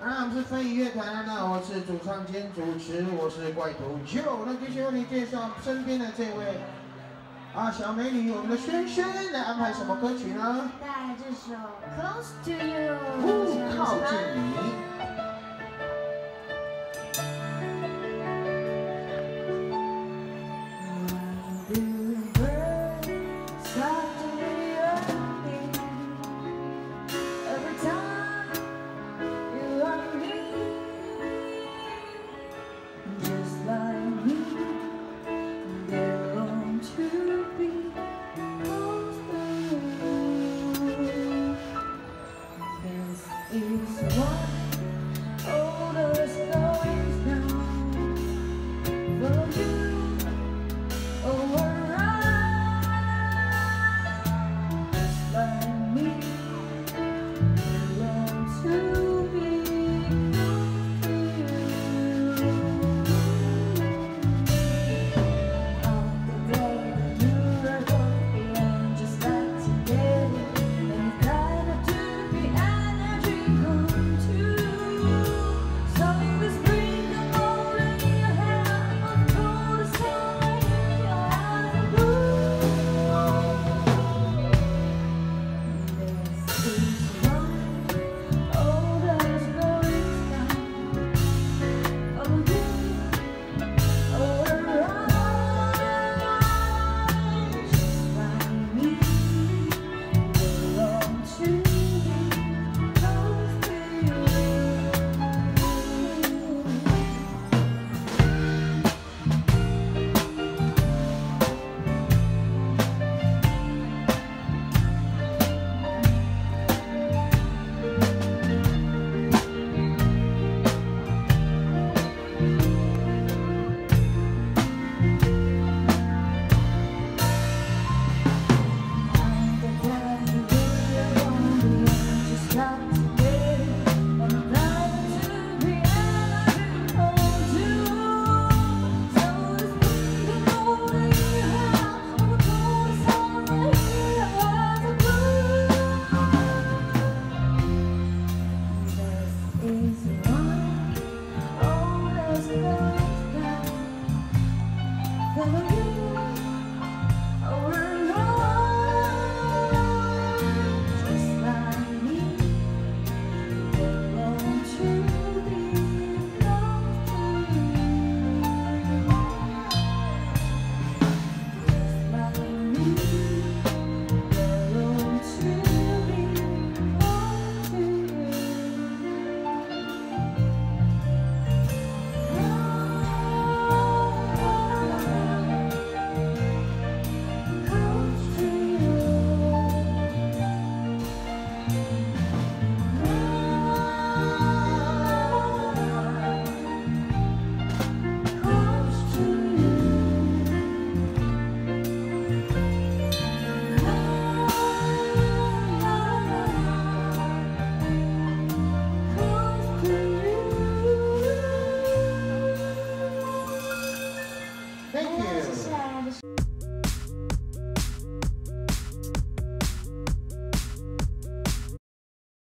我们是飞鱼乐团，那我是主唱兼主持，我是怪头Joe。那继续为你介绍身边的这位小美女，我们的萱萱来安排什么歌曲呢？带这首 Close to You， 靠近你。 It's